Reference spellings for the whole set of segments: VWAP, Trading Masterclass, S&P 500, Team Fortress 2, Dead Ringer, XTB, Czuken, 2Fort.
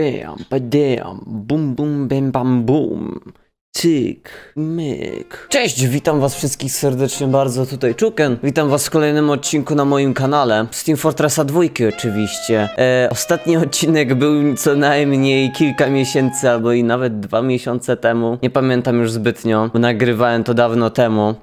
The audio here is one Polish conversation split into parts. Bam, badam, bum, bum, bam, bam, bum. Cyk, myk. Cześć, witam was wszystkich serdecznie bardzo, tutaj Czuken. Witam was w kolejnym odcinku na moim kanale z Team Fortressa 2 oczywiście. Ostatni odcinek był co najmniej kilka miesięcy albo i nawet 2 miesiące temu. Nie pamiętam już zbytnio, bo nagrywałem to dawno temu.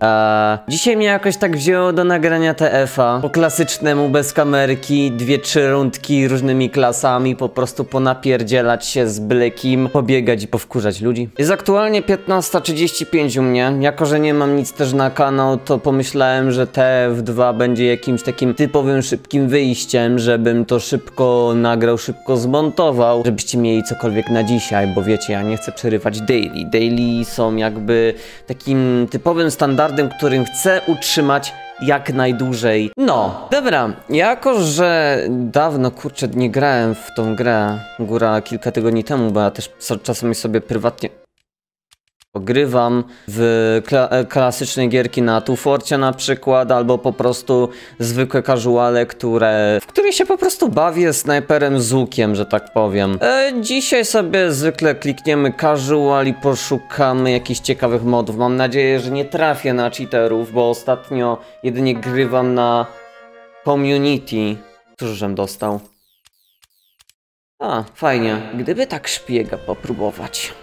Dzisiaj mnie jakoś tak wzięło do nagrania TF-a. Po klasycznemu, bez kamerki, 2-3 rundki różnymi klasami. Po prostu ponapierdzielać się z byle kim, pobiegać i powkurzać ludzi. Jest aktualnie 15:35 u mnie. Jako że nie mam nic też na kanał, to pomyślałem, że TF2 będzie jakimś takim typowym szybkim wyjściem, żebym to szybko nagrał, szybko zmontował, żebyście mieli cokolwiek na dzisiaj, bo wiecie, ja nie chcę przerywać daily. Daily są jakby takim typowym standardem, którym chcę utrzymać jak najdłużej. No, dobra, jako że dawno, kurczę, nie grałem w tą grę, góra kilka tygodni temu, bo ja też czasami sobie prywatnie grywam w klasyczne gierki na 2Forcie na przykład, albo po prostu zwykłe casuale, w które się po prostu bawię snajperem z łukiem, że tak powiem. Dzisiaj sobie zwykle klikniemy casual i poszukamy jakichś ciekawych modów. Mam nadzieję, że nie trafię na cheaterów, bo ostatnio jedynie grywam na community. Któżem dostał? A, fajnie. Gdyby tak szpiega popróbować.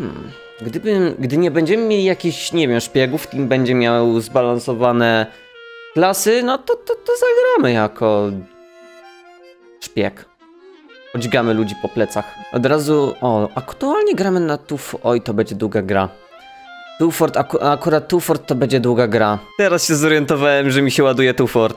Gdy nie będziemy mieli jakichś, nie wiem, szpiegów, team będzie miał zbalansowane klasy, no to zagramy jako szpieg. Podźgamy ludzi po plecach. Od razu, o, aktualnie gramy na 2Fort, oj, to będzie długa gra. 2Fort, akurat 2Fort to będzie długa gra. Teraz się zorientowałem, że mi się ładuje 2Fort.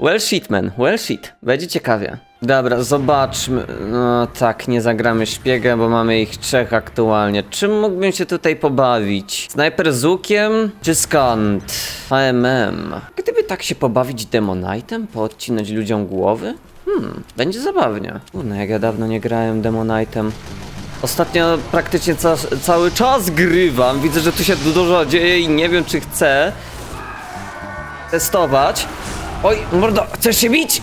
Well shit, man, well shit. Będzie ciekawie. Dobra, zobaczmy. No tak, nie zagramy szpiega, bo mamy ich 3 aktualnie. Czym mógłbym się tutaj pobawić? Snajper z łukiem czy skant? HMM. Gdyby tak się pobawić Demonitem, poodcinać ludziom głowy? Będzie zabawnie. No jak ja dawno nie grałem Demonitem. Ostatnio praktycznie cały czas grywam. Widzę, że tu się dużo dzieje i nie wiem, czy chcę testować. Oj, mordo, chcesz się bić?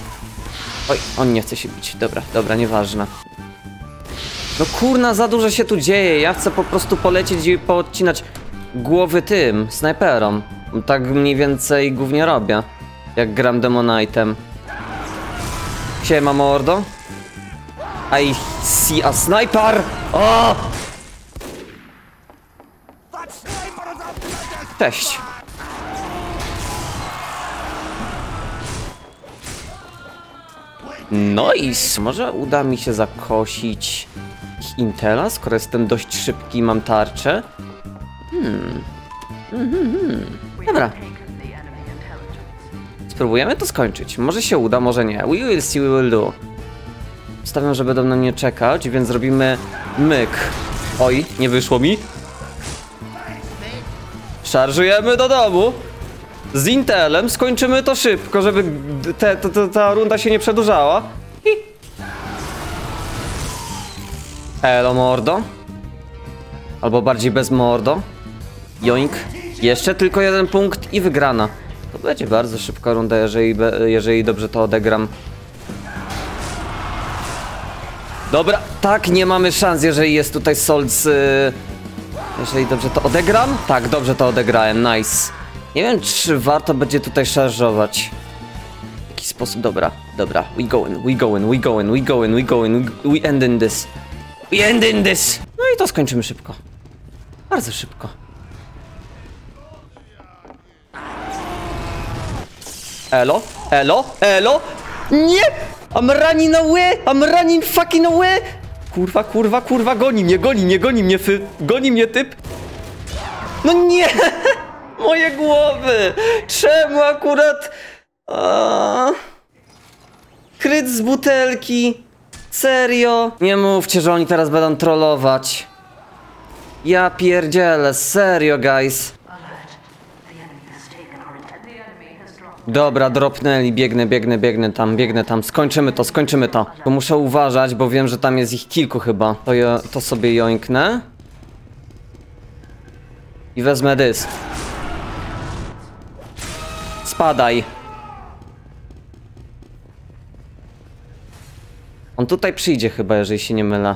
Oj, on nie chce się bić. Dobra, dobra, nieważne. No kurna, za dużo się tu dzieje. Ja chcę po prostu polecieć i poodcinać głowy tym, snajperom. Tak mniej więcej głównie robię, jak gram Demonitem. Siema, mordo. I see a sniper! O! Cześć. Nice! Może uda mi się zakosić ich intela, skoro jestem dość szybki i mam tarczę. Dobra. Spróbujemy to skończyć. Może się uda, może nie. We will see, we will do. Stawiam, że będą na mnie czekać, więc zrobimy myk. Oj, nie wyszło mi. Szarżujemy do domu. Z intelem skończymy to szybko, żeby ta runda się nie przedłużała. Elo, mordo. Albo bardziej bez mordo. Joink. Jeszcze tylko 1 punkt i wygrana. To będzie bardzo szybka runda, jeżeli dobrze to odegram. Dobra, tak, nie mamy szans, jeżeli jest tutaj Solc. Jeżeli dobrze to odegram? Tak, dobrze to odegrałem, nice. Nie wiem, czy warto będzie tutaj szarżować. W jakiś sposób, dobra, dobra. We going, we going, we going, we going, we going, we end in this. We end in this! No i to skończymy szybko. Bardzo szybko. Elo, elo, elo! Nie! I'm running away! I'm running fucking away! Kurwa, kurwa, kurwa, goni mnie typ! No nie! Moje głowy! Czemu akurat... Kryt z butelki? Serio? Nie mówcie, że oni teraz będą trollować. Ja pierdzielę, serio, guys. Dobra, dropnęli, biegnę tam. Skończymy to. Bo muszę uważać, bo wiem, że tam jest ich kilku chyba. To ja to sobie joinknę. I wezmę dysk. Spadaj. On tutaj przyjdzie chyba, jeżeli się nie mylę.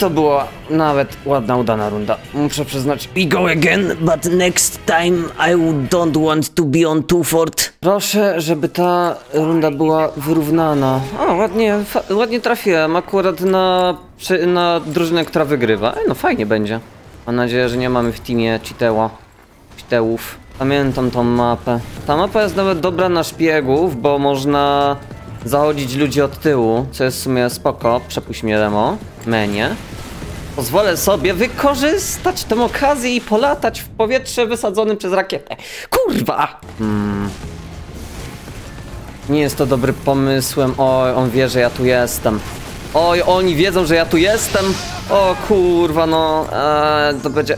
to była nawet ładna, udana runda. Muszę przyznać. We go again, but next time I don't want to be on 2Fort. Proszę, żeby ta runda była wyrównana. O, ładnie trafiłem akurat na drużynę, która wygrywa. No fajnie będzie. Mam nadzieję, że nie mamy w teamie cheaterów. Pamiętam tą mapę. Ta mapa jest nawet dobra na szpiegów, bo można zachodzić ludzi od tyłu, co jest w sumie spoko. Przepuść mnie demo, menu. Pozwolę sobie wykorzystać tę okazję i polatać w powietrze wysadzonym przez rakietę. Kurwa! Nie jest to dobry pomysłem. Oj, on wie, że ja tu jestem. Oj, oni wiedzą, że ja tu jestem. O kurwa, no. To będzie...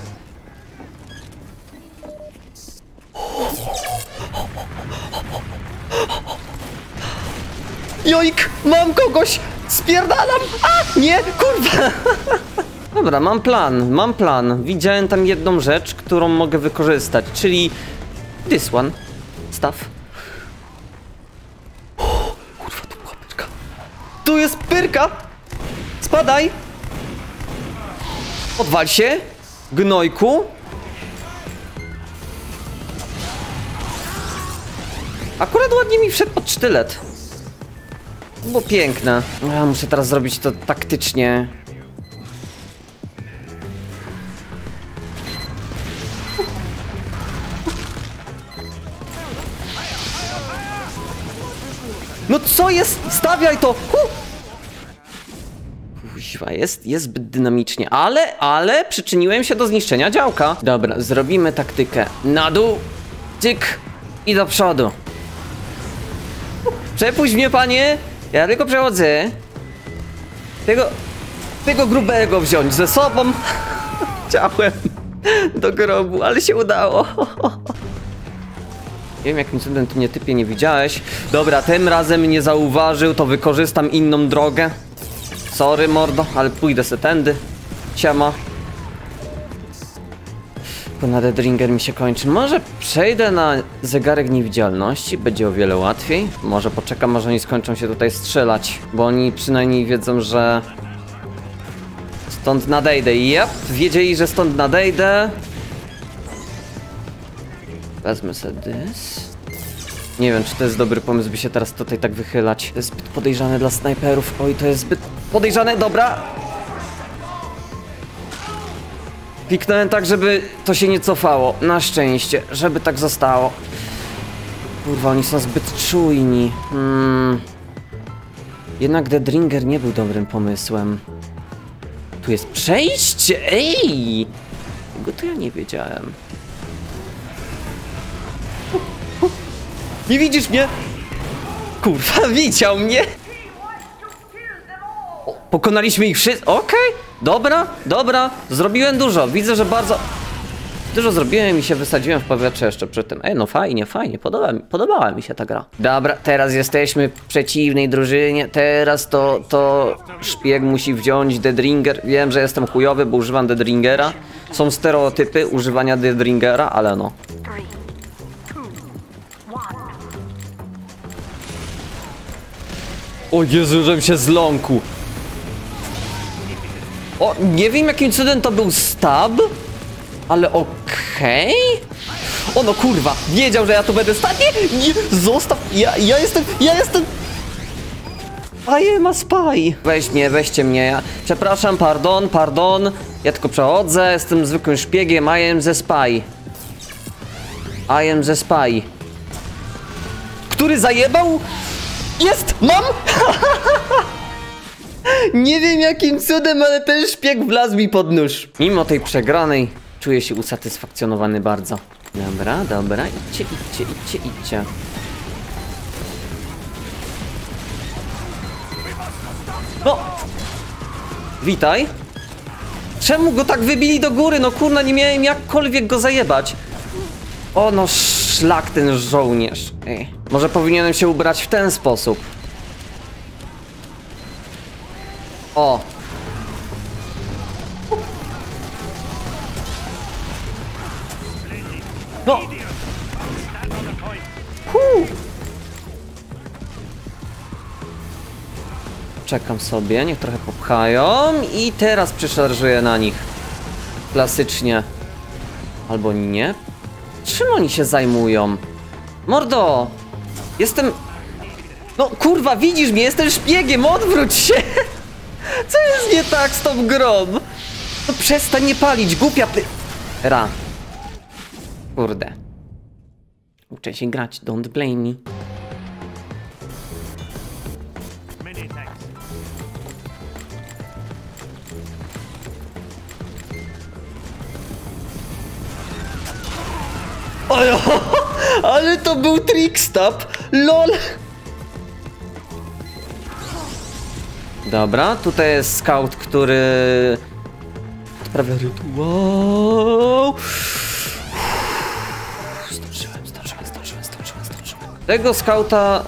Joik, mam kogoś! Spierdalam! A! Nie! Kurwa! Dobra, mam plan. Widziałem tam jedną rzecz, którą mogę wykorzystać, czyli... This one. Stuff. O, kurwa, tu była pyrka. Tu jest pyrka! Spadaj! Odwal się, gnojku. Akurat ładnie mi wszedł pod sztylet. Było piękne. Ja muszę teraz zrobić to taktycznie. No co jest? Stawiaj to! Kuźwa, jest zbyt dynamicznie. Ale przyczyniłem się do zniszczenia działka. Dobra, zrobimy taktykę. Na dół, cyk i do przodu. Przepuść mnie, panie! Ja tylko przechodzę. Tego grubego wziąć ze sobą. Chciałem do grobu, ale się udało. Nie wiem, jakim cudem ty mnie, typie, nie widziałeś. Dobra, tym razem nie zauważył, to wykorzystam inną drogę. Sorry, mordo, ale pójdę se tędy. Siema. Na Dead Ringer mi się kończy. Może przejdę na zegarek niewidzialności, będzie o wiele łatwiej. Może poczekam, może oni skończą się tutaj strzelać, bo oni przynajmniej wiedzą, że stąd nadejdę. Jep, wiedzieli, że stąd nadejdę. Wezmę sobie dys. Nie wiem, czy to jest dobry pomysł, by się teraz tutaj tak wychylać. To jest zbyt podejrzane dla snajperów. Oj, to jest zbyt podejrzane, dobra. Kliknąłem tak, żeby to się nie cofało. Na szczęście, żeby tak zostało. Kurwa, oni są zbyt czujni. Jednak Dead Ringer nie był dobrym pomysłem. Tu jest przejście! Ej! Tego to ja nie wiedziałem. Nie widzisz mnie? Kurwa, widział mnie! Pokonaliśmy ich wszystkich. Okej. Dobra, zrobiłem dużo, widzę, że bardzo dużo zrobiłem i się wysadziłem w powietrze jeszcze przy tym. Ej, no fajnie, podobała mi się ta gra. Dobra, teraz jesteśmy w przeciwnej drużynie, teraz to szpieg musi wziąć Dead Ringer. Wiem, że jestem chujowy, bo używam Dead Ringera. Są stereotypy używania Dead Ringera, ale no. O Jezu, żem się zląkł. O, nie wiem, jakim cudem to był stab, ale okej. O no kurwa, wiedział, że ja tu będę stać. Nie, zostaw, ja jestem... I am a spy. Weźcie mnie, ja... Przepraszam, pardon. Ja tylko przechodzę, jestem zwykłym szpiegiem, I am the spy. Który zajebał? Jest, mam! Nie wiem, jakim cudem, ale ten szpieg wlazł mi pod nóż. Mimo tej przegranej czuję się usatysfakcjonowany bardzo. Dobra, idźcie. No! Witaj. Czemu go tak wybili do góry? No kurna, nie miałem jakkolwiek go zajebać. O no, szlak ten żołnierz. Ej. Może powinienem się ubrać w ten sposób. O! No! Czekam sobie, niech trochę popchają i teraz przeszarżuję na nich. Klasycznie. Albo nie. Czym oni się zajmują? Mordo! Jestem... No kurwa, widzisz mnie, jestem szpiegiem, odwróć się! Co jest nie tak z tą grą? No przestań nie palić, głupia ra. Kurde. Uczę się grać, don't blame me. Ojo, ale to był trickstab, lol. Dobra, tutaj jest scout, który sprawia rytuał. Zdążyłem. Tego scouta...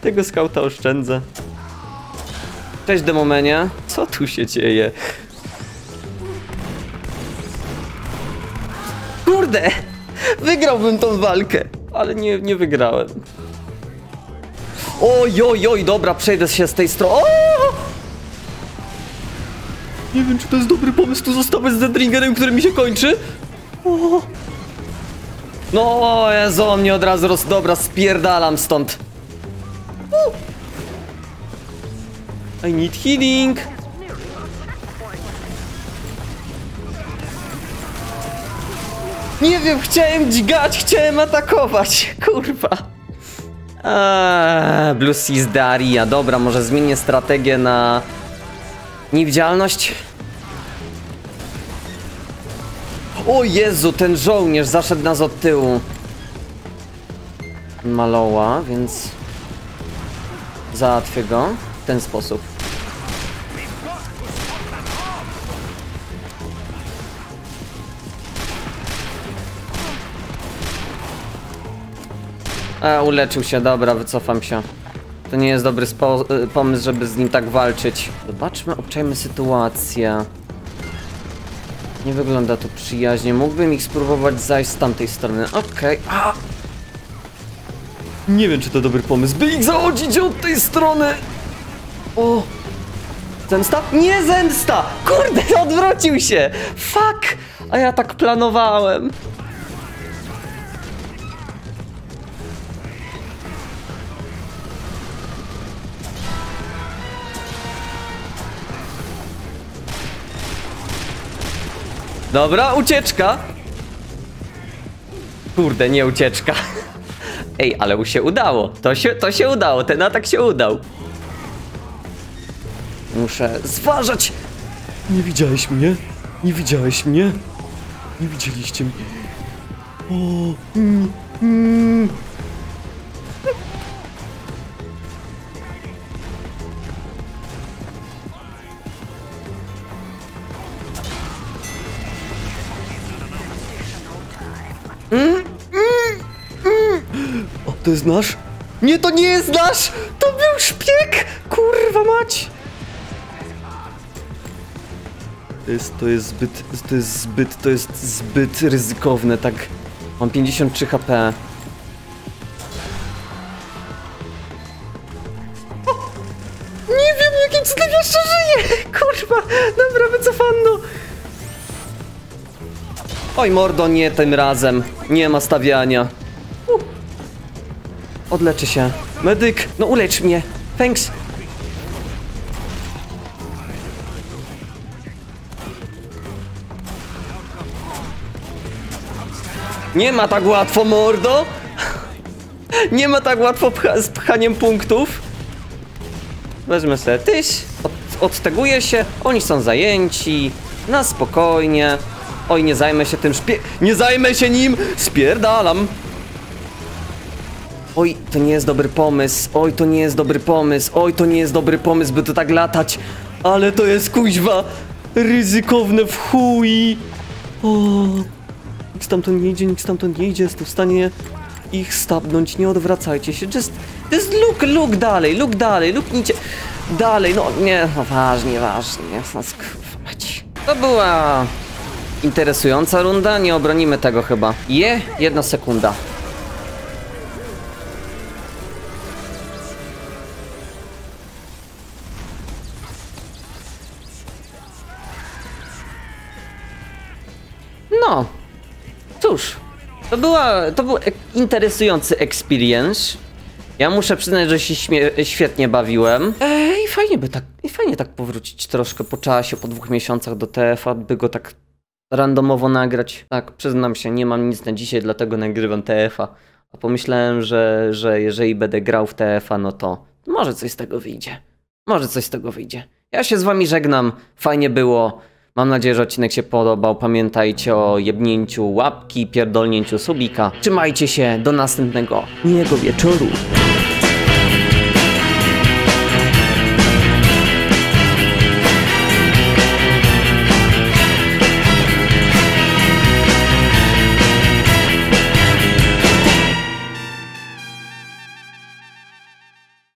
Tego scouta oszczędzę. Cześć, Demomenia. Co tu się dzieje? Kurde! Wygrałbym tą walkę, ale nie wygrałem. Ojojoj, dobra, przejdę się z tej strony. Nie wiem, czy to jest dobry pomysł tu zostawać z Dead Ringerem, który mi się kończy. O! No, Jezu, mnie od razu Dobra, spierdalam stąd. I need healing. Nie wiem, chciałem dźgać, chciałem atakować. Kurwa. Blue Seas Daria. Dobra, może zmienię strategię na niewidzialność. O Jezu, ten żołnierz zaszedł nas od tyłu. Maloła, więc załatwię go w ten sposób. A, uleczył się, dobra, wycofam się. To nie jest dobry pomysł, żeby z nim tak walczyć. Zobaczmy, obczajmy sytuację. Nie wygląda to przyjaźnie. Mógłbym ich spróbować zajść z tamtej strony. Okej. Nie wiem, czy to dobry pomysł, by ich zachodzić od tej strony. O! Zemsta? Nie zemsta! Kurde, odwrócił się! Fuck! A ja tak planowałem. Dobra, ucieczka. Kurde, nie ucieczka. Ej, ale mu się udało. To się udało, ten atak się udał. Muszę zważać. Nie widziałeś mnie? Nie widziałeś mnie? Nie widzieliście mnie. O, to jest nasz? Nie, to nie jest nasz! To był szpieg! Kurwa mać! To jest zbyt ryzykowne, tak. Mam 53 HP. O, nie wiem, jakim cudem jeszcze żyje! Kurwa, dobra, wycofano. Oj, mordo, nie tym razem. Nie ma stawiania. Odleczy się. Medyk, no ulecz mnie. Thanks. Nie ma tak łatwo, mordo. Nie ma tak łatwo z pchaniem punktów. Weźmy sobie tyś. Odteguję się. Oni są zajęci. Na spokojnie. Oj, nie zajmę się tym Nie zajmę się nim! Spierdalam! Oj, to nie jest dobry pomysł. Oj, to nie jest dobry pomysł. Oj, to nie jest dobry pomysł, by to tak latać. Ale to jest kuźwa ryzykowne w chuj. Nikt stamtąd nie idzie, nikt stamtąd nie idzie. Jestem w stanie ich stabnąć. Nie odwracajcie się. Just look dalej, looknijcie dalej. No nie, no ważnie. To była interesująca runda. Nie obronimy tego chyba. 1 sekunda. No, cóż, to był interesujący experience. Ja muszę przyznać, że się świetnie bawiłem. I fajnie tak powrócić troszkę po czasie, po 2 miesiącach do TF-a, by go tak randomowo nagrać. Tak, przyznam się, nie mam nic na dzisiaj, dlatego nagrywam TF-a. A pomyślałem, że jeżeli będę grał w TF-a, no to może coś z tego wyjdzie. Może coś z tego wyjdzie. Ja się z wami żegnam, fajnie było. Mam nadzieję, że odcinek się podobał. Pamiętajcie o jebnięciu łapki, pierdolnięciu subika. Trzymajcie się, do następnego miłego wieczoru.